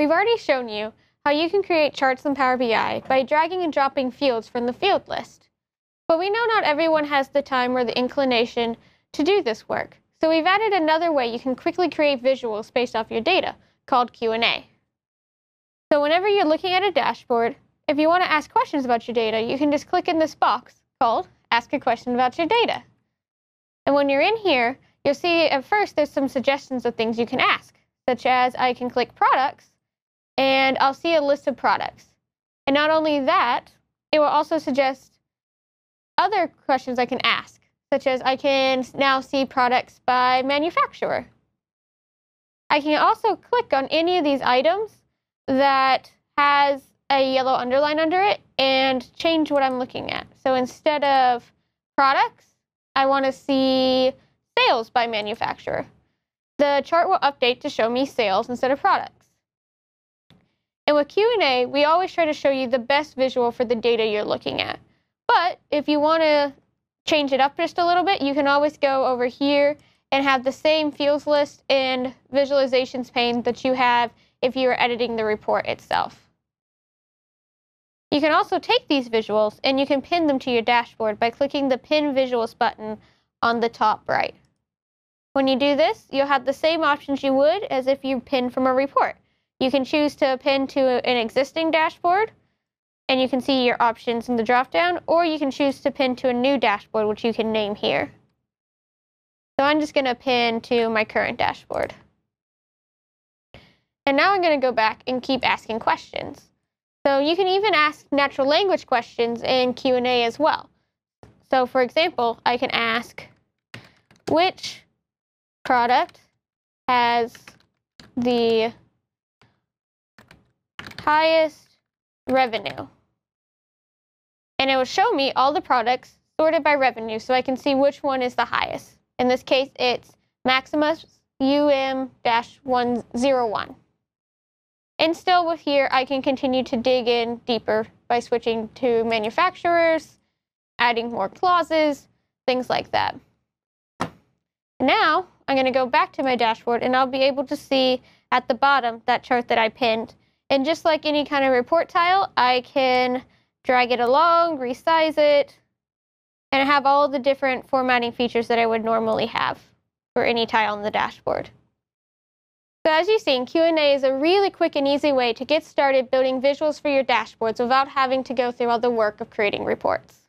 We've already shown you how you can create charts in Power BI by dragging and dropping fields from the field list. But we know not everyone has the time or the inclination to do this work, so we've added another way you can quickly create visuals based off your data, called Q&A. So whenever you're looking at a dashboard, if you want to ask questions about your data, you can just click in this box called Ask a Question About Your Data. And when you're in here, you'll see at first there's some suggestions of things you can ask, such as I can click Products, and I'll see a list of products. And not only that, it will also suggest other questions I can ask, such as I can now see products by manufacturer. I can also click on any of these items that has a yellow underline under it and change what I'm looking at. So instead of products, I want to see sales by manufacturer. The chart will update to show me sales instead of products. And with Q&A, we always try to show you the best visual for the data you're looking at. But if you want to change it up just a little bit, you can always go over here and have the same fields list and visualizations pane that you have if you are editing the report itself. You can also take these visuals and you can pin them to your dashboard by clicking the Pin Visuals button on the top right. When you do this, you'll have the same options you would as if you pin from a report. You can choose to pin to an existing dashboard, and you can see your options in the dropdown, or you can choose to pin to a new dashboard, which you can name here. So I'm just going to pin to my current dashboard. And now I'm going to go back and keep asking questions. So you can even ask natural language questions in Q&A as well. So for example, I can ask, which product has the highest revenue? And it will show me all the products sorted by revenue, so I can see which one is the highest. In this case, it's Maximus UM-101. And still with here, I can continue to dig in deeper by switching to manufacturers, adding more clauses, things like that. Now, I'm going to go back to my dashboard, and I'll be able to see at the bottom that chart that I pinned. And just like any kind of report tile, I can drag it along, resize it, and have all the different formatting features that I would normally have for any tile on the dashboard. So as you've seen, Q&A is a really quick and easy way to get started building visuals for your dashboards without having to go through all the work of creating reports.